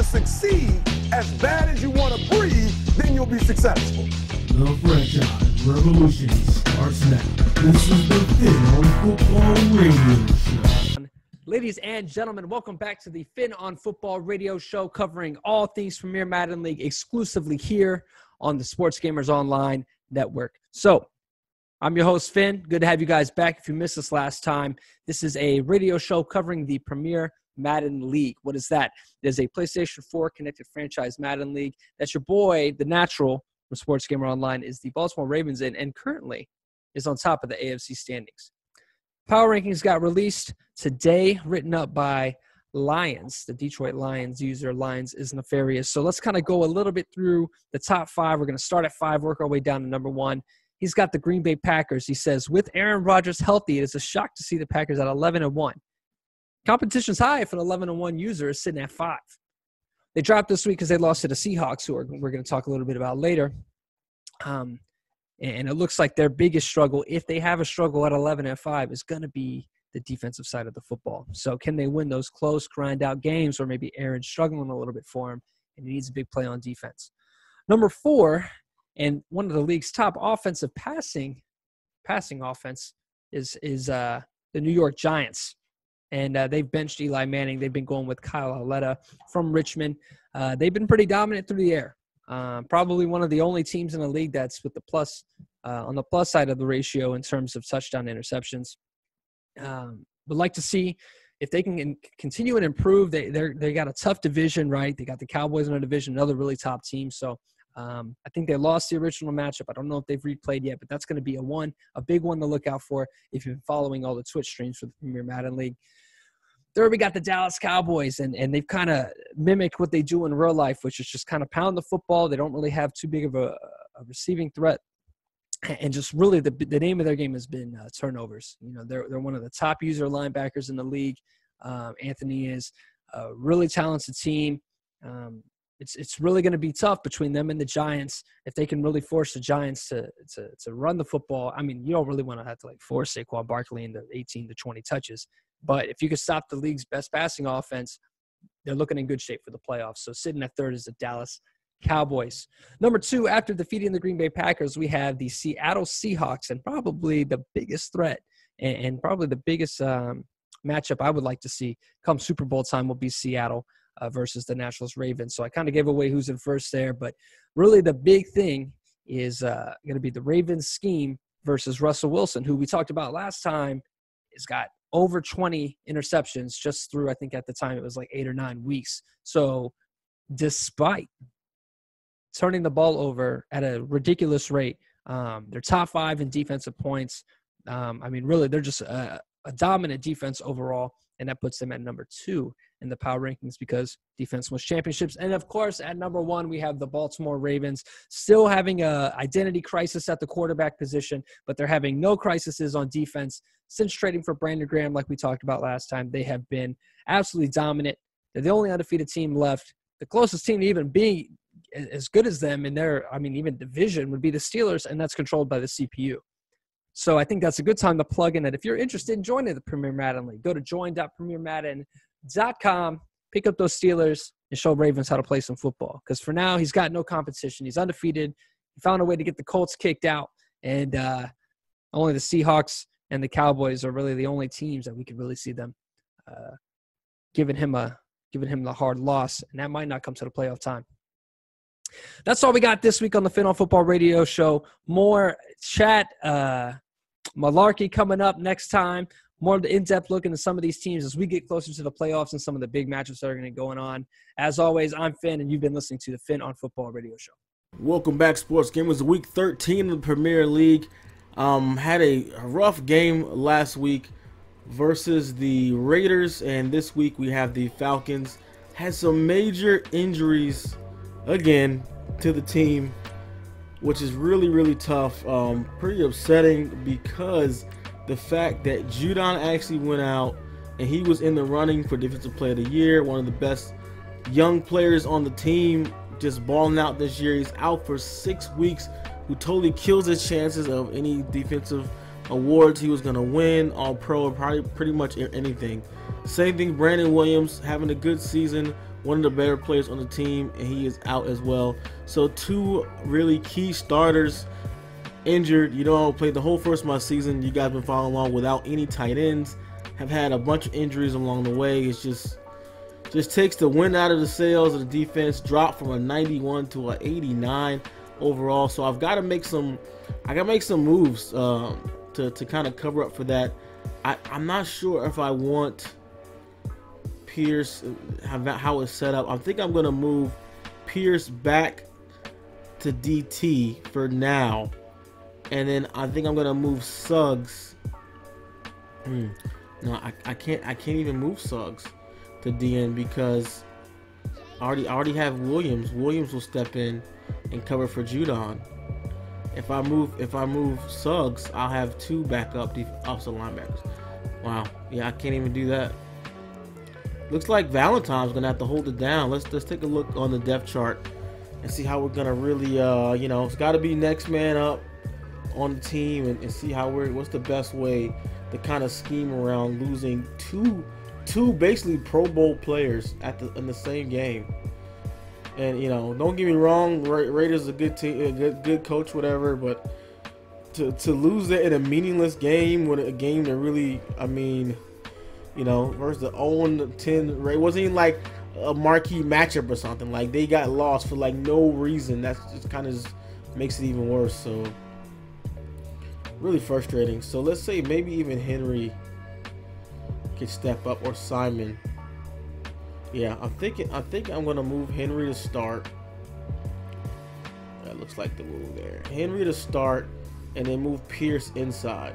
to succeed as bad as you want to breathe, then you'll be successful. The franchise revolution starts now. This is the Finn on Football Radio Show. Ladies and gentlemen, welcome back to the Finn on Football Radio Show, covering all things Premier Madden League exclusively here on the Sports Gamers Online Network. So, I'm your host, Finn. Good to have you guys back. If you missed us last time, this is a radio show covering the Premier Madden League. What is that? There's a PlayStation 4 Connected Franchise Madden League. That's your boy, the natural, from Sports Gamer Online, is the Baltimore Ravens in, and currently is on top of the AFC standings. Power rankings got released today, written up by Lions, the Detroit Lions user. Lions is nefarious. So let's kind of go a little bit through the top five. We're going to start at five, work our way down to number one. He's got the Green Bay Packers. He says, with Aaron Rodgers healthy, it is a shock to see the Packers at 11-1. Competition's high if an 11-1 user is sitting at 5. They dropped this week because they lost to the Seahawks, who we're going to talk a little bit about later. And it looks like their biggest struggle, if they have a struggle at 11-5, is going to be the defensive side of the football. So can they win those close, grind-out games where maybe Aaron's struggling a little bit for him and he needs a big play on defense? Number four, and one of the league's top offensive passing offense is the New York Giants. And they've benched Eli Manning. They've been going with Kyle Aleta from Richmond. They've been pretty dominant through the air. Probably one of the only teams in the league that's with the plus on the plus side of the ratio in terms of touchdown interceptions. Would like to see if they can continue and improve. They got a tough division, right? They got the Cowboys in their division, another really top team. So, I think they lost the original matchup. I don't know if they've replayed yet, but that's going to be a big one to look out for if you've been following all the Twitch streams for the Premier Madden League. Third, we got the Dallas Cowboys, and they've kind of mimicked what they do in real life, which is just kind of pound the football. They don't really have too big of a receiving threat. And just really the name of their game has been turnovers. You know, they're one of the top user linebackers in the league. Anthony is a really talented team. It's really going to be tough between them and the Giants if they can really force the Giants to run the football. I mean, you don't really want to have to force Saquon Barkley into 18 to 20 touches. But if you could stop the league's best passing offense, they're looking in good shape for the playoffs. So sitting at third is the Dallas Cowboys. Number two, after defeating the Green Bay Packers, we have the Seattle Seahawks, and probably the biggest threat and probably the biggest matchup I would like to see come Super Bowl time will be Seattle versus the Nationals Ravens. So I kind of gave away who's in first there, but really the big thing is going to be the Ravens scheme versus Russell Wilson, who we talked about last time has got over 20 interceptions just through, I think at the time it was 8 or 9 weeks. So despite turning the ball over at a ridiculous rate, they're top 5 in defensive points. I mean, really, they're just a dominant defense overall, and that puts them at number 2 in the power rankings because defense wins championships. And, of course, at number 1, we have the Baltimore Ravens still having an identity crisis at the quarterback position, but they're having no crises on defense. Since trading for Brandon Graham, like we talked about last time, they have been absolutely dominant. They're the only undefeated team left. The closest team to even being as good as them in their, even division would be the Steelers, and that's controlled by the CPU. So I think that's a good time to plug in that. If you're interested in joining the Premier Madden League, go to join.premiermadden.com, pick up those Steelers, and show Ravens how to play some football. Because for now, he's got no competition. He's undefeated. He found a way to get the Colts kicked out. And only the Seahawks and the Cowboys are really the only teams that we can really see them giving him the hard loss. And that might not come to the playoff time. That's all we got this week on the Finn on Football Radio Show. More chat malarkey coming up next time. More of the in-depth look into some of these teams as we get closer to the playoffs and some of the big matchups that are going to be going on. As always, I'm Finn, and you've been listening to the Finn on Football Radio Show. Welcome back, Sports Gamers. Week 13 of the Premier League. Had a rough game last week versus the Raiders, and this week we have the Falcons. Had some major injuries again to the team, which is really tough. Pretty upsetting because the fact that Judon actually went out, and he was in the running for Defensive Player of the Year, one of the best young players on the team, just balling out this year. He's out for 6 weeks, who totally kills his chances of any defensive awards he was going to win, all pro, or probably pretty much anything. Same thing, Brandon Williams having a good season one of the better players on the team, and he is out as well. So two really key starters injured. You know, played the whole first month season. You guys been following along without any tight ends. Have had a bunch of injuries along the way. It's just takes the wind out of the sails of the defense. Dropped from a 91 to an 89 overall. So I've got to make some, I gotta make some moves to kind of cover up for that. I'm not sure if I want Pierce, how it's set up. I think I'm gonna move Pierce back to DT for now, and then I think I'm gonna move Suggs. No, I can't even move Suggs to DN because I already have Williams. Williams will step in and cover for Judon. If I move Suggs, I'll have two backup offensive linebackers. Wow, yeah, I can't even do that. Looks like Valentine's gonna have to hold it down. Let's take a look on the depth chart and see how we're gonna really, you know, it's got to be next man up on the team and see how what's the best way to kind of scheme around losing two basically Pro Bowl players in the same game. And you know, don't get me wrong, Raiders is a good team, a good coach, whatever, but to lose that in a meaningless game, with a game that really, I mean, you know, versus the 0-10 Ray, wasn't even like a marquee matchup or something. Like they got lost for like no reason. That's just kind of makes it even worse. So really frustrating. So let's say maybe even Henry could step up, or Simon. Yeah, I think I'm gonna move Henry to start. That looks like the move there. Henry to start, and then move Pierce inside.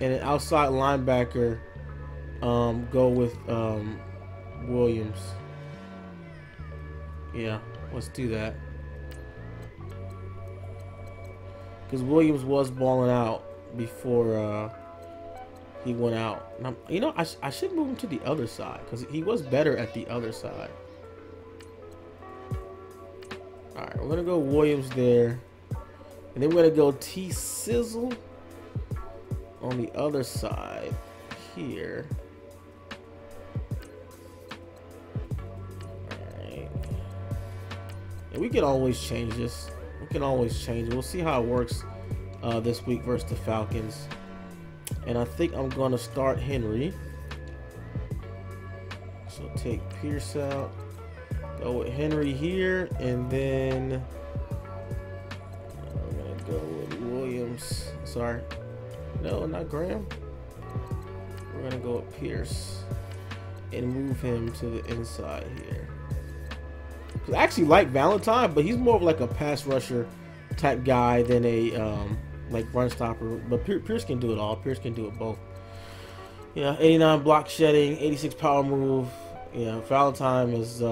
And an outside linebacker, go with Williams. Yeah, let's do that. Because Williams was balling out before he went out. And you know, I should move him to the other side because he was better at the other side. All right, we're gonna go Williams there, and then we're gonna go T-Sizzle on the other side here. All right. And we can always change this. We can always change it. We'll see how it works this week versus the Falcons. And I think I'm going to start Henry. So take Pierce out. Go with Henry here. And then I'm going to go with Williams. Sorry. No, not Graham. We're gonna go with Pierce and move him to the inside here. I actually like Valentine, but he's more of like a pass rusher type guy than a like run stopper. But Pierce can do it all. Pierce can do it both. You know, 89 block shedding, 86 power move. You know, Valentine is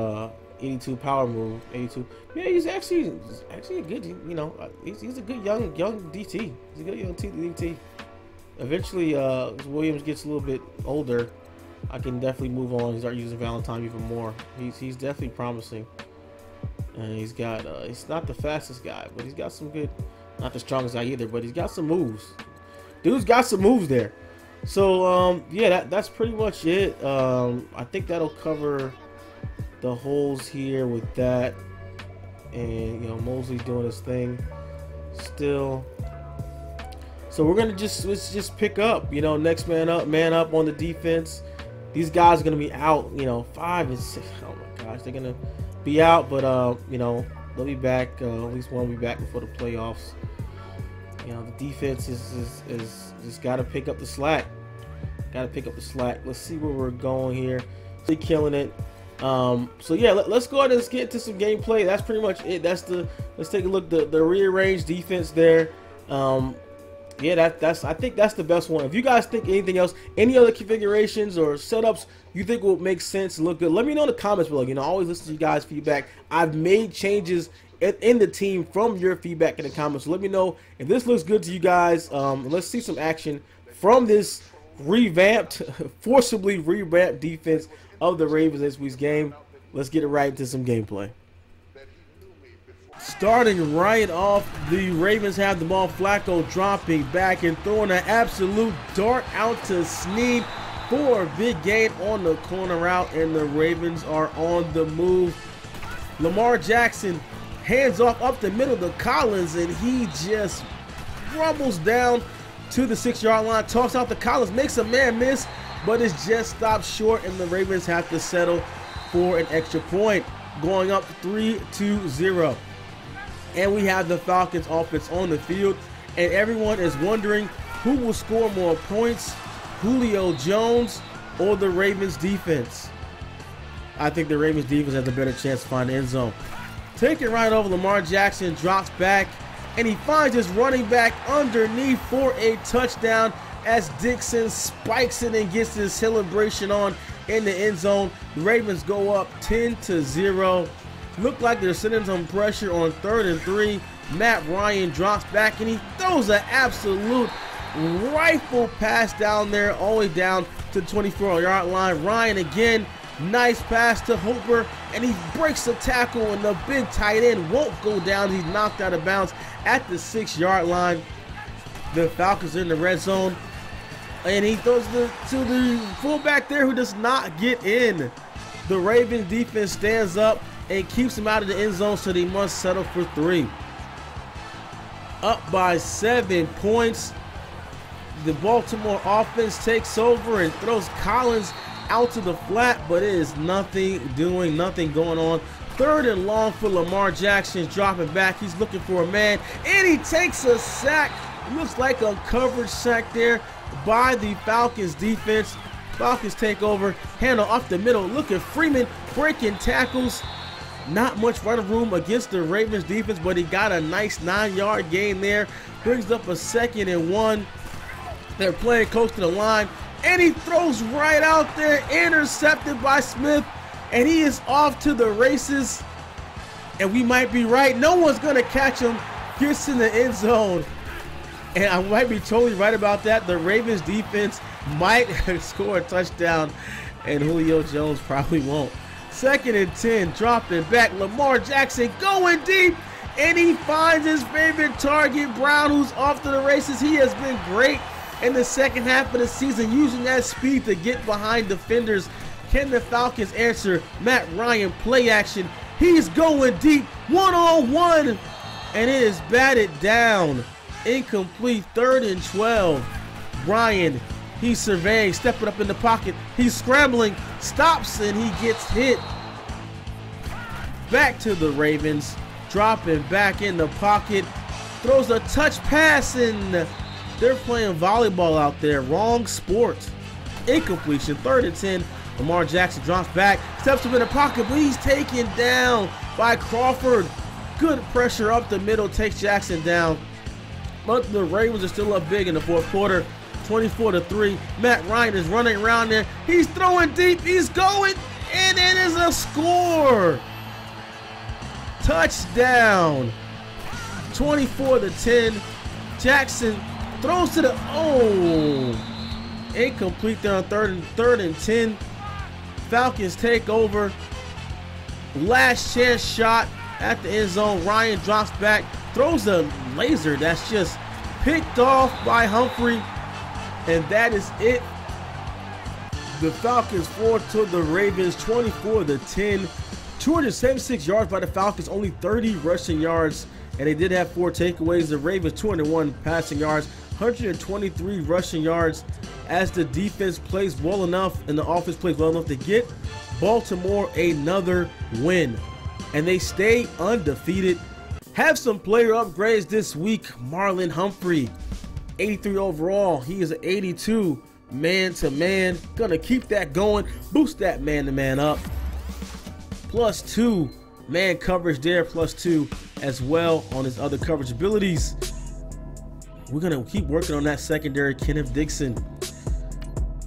82 power move, 82. Yeah, he's actually a good, you know, he's a good young DT. He's a good young DT. Eventually, as Williams gets a little bit older, I can definitely move on and start using Valentine even more. He's definitely promising, and he's got he's not the fastest guy, but he's got some good, not the strongest guy either, but he's got some moves. Dude's got some moves there. So yeah, that's pretty much it. I think that'll cover the holes here with that, and you know, Mosley doing his thing still. So we're gonna let's just pick up, you know, next man up on the defense. These guys are gonna be out, you know, 5 and 6. Oh my gosh, they're gonna be out, but you know, they'll be back. At least one will be back before the playoffs. You know, the defense is just gotta pick up the slack. Gotta pick up the slack. Let's see where we're going here. They're killing it. So yeah, let's go ahead and let's get into some gameplay. That's pretty much it. That's the, let's take a look, the rearranged defense there. Yeah, I think that's the best one. If you guys think anything else, any other configurations or setups you think will make sense and look good, let me know in the comments below. You know, I always listen to you guys' feedback. I've made changes in the team from your feedback in the comments. So let me know if this looks good to you guys. Let's see some action from this revamped, forcibly revamped defense of the Ravens this week's game. Let's get it right into some gameplay. Starting right off, the Ravens have the ball. Flacco dropping back and throwing an absolute dart out to Snead 4. Big gain on the corner route, and the Ravens are on the move. Lamar Jackson hands off up the middle to Collins, and he just rumbles down to the 6-yard line, toss out to Collins, makes a man miss, but it's just stopped short, and the Ravens have to settle for an extra point, going up 3-0. And we have the Falcons offense on the field, and everyone is wondering who will score more points, Julio Jones or the Ravens defense. I think the Ravens defense has a better chance to find the end zone. Take it right over, Lamar Jackson drops back, and he finds his running back underneath for a touchdown as Dixon spikes it and gets his celebration on in the end zone. The Ravens go up 10-0. Look like they're sending some pressure on 3rd and 3. Matt Ryan drops back, and he throws an absolute rifle pass down there, all the way down to the 24-yard line. Ryan again, nice pass to Hooper, and he breaks the tackle, and the big tight end won't go down. He's knocked out of bounds at the 6-yard line. The Falcons are in the red zone, and he throws to the fullback there, who does not get in. The Ravens defense stands up and keeps him out of the end zone, so they must settle for 3. Up by 7 points. The Baltimore offense takes over and throws Collins out to the flat, but it is nothing going on. 3rd and long for Lamar Jackson, dropping back. He's looking for a man, and he takes a sack. Looks like a coverage sack there by the Falcons defense. Falcons take over, handle off the middle. Look at Freeman breaking tackles. Not much running room against the Ravens defense, but he got a nice 9-yard gain there. Brings up a 2nd and 1. They're playing close to the line, and he throws right out there, intercepted by Smith, and he is off to the races. And we might be right. No one's going to catch him. Gets in the end zone. And I might be totally right about that. The Ravens defense might score a touchdown, and Julio Jones probably won't. 2nd and 10, dropping back. Lamar Jackson going deep, and he finds his favorite target, Brown, who's off to the races. He has been great in the second half of the season, using that speed to get behind defenders. Can the Falcons answer? Matt Ryan, play action. He's going deep, one-on-one, and it is batted down. Incomplete. 3rd and 12. Ryan, he's surveying, stepping up in the pocket. He's scrambling, stops, and he gets hit. Back to the Ravens, dropping back in the pocket, throws a touch pass, and they're playing volleyball out there. Wrong sport. Incompletion. 3rd and 10. Lamar Jackson drops back, steps up in the pocket, but he's taken down by Crawford. Good pressure up the middle, takes Jackson down. But the Ravens are still up big in the fourth quarter, 24-3. Matt Ryan is running around there. He's throwing deep. He's going, and it is a score. Touchdown. 24-10. Jackson throws to the incomplete there on 3rd and 10. Falcons take over. Last chance shot at the end zone. Ryan drops back, throws a laser that's just picked off by Humphrey, and that is it. The Falcons 4 to the Ravens 24-10. 276 yards by the Falcons, only 30 rushing yards, and they did have 4 takeaways. The Ravens 201 passing yards, 123 rushing yards, as the defense plays well enough and the offense plays well enough to get Baltimore another win, and they stay undefeated. Have some player upgrades this week. Marlon Humphrey, 83 overall. He is an 82 man-to-man. Gonna keep that going. Boost that man-to-man up. +2 man coverage there. +2 as well on his other coverage abilities. We're gonna keep working on that secondary. Kenneth Dixon.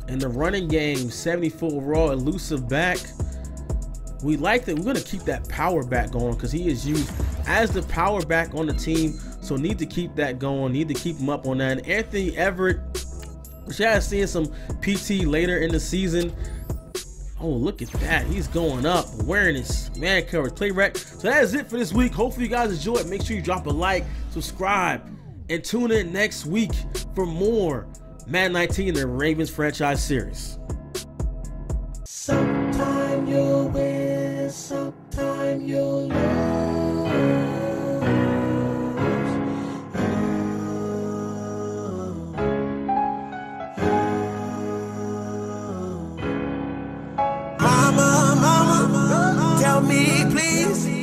In the running game, 74 overall, elusive back. We like that. We're gonna keep that power back going, because he is used as the power back on the team, so need to keep that going, need to keep him up on that. And Anthony Everett, which I have seen some PT later in the season. Oh, look at that, he's going up. Awareness, man coverage, play rec. So that is it for this week. Hopefully you guys enjoyed. Make sure you drop a like, subscribe, and tune in next week for more Madden 19 and the Ravens franchise series. Sometime you'll win, sometime you'll lose. Oh, oh. Mama, mama, tell me please.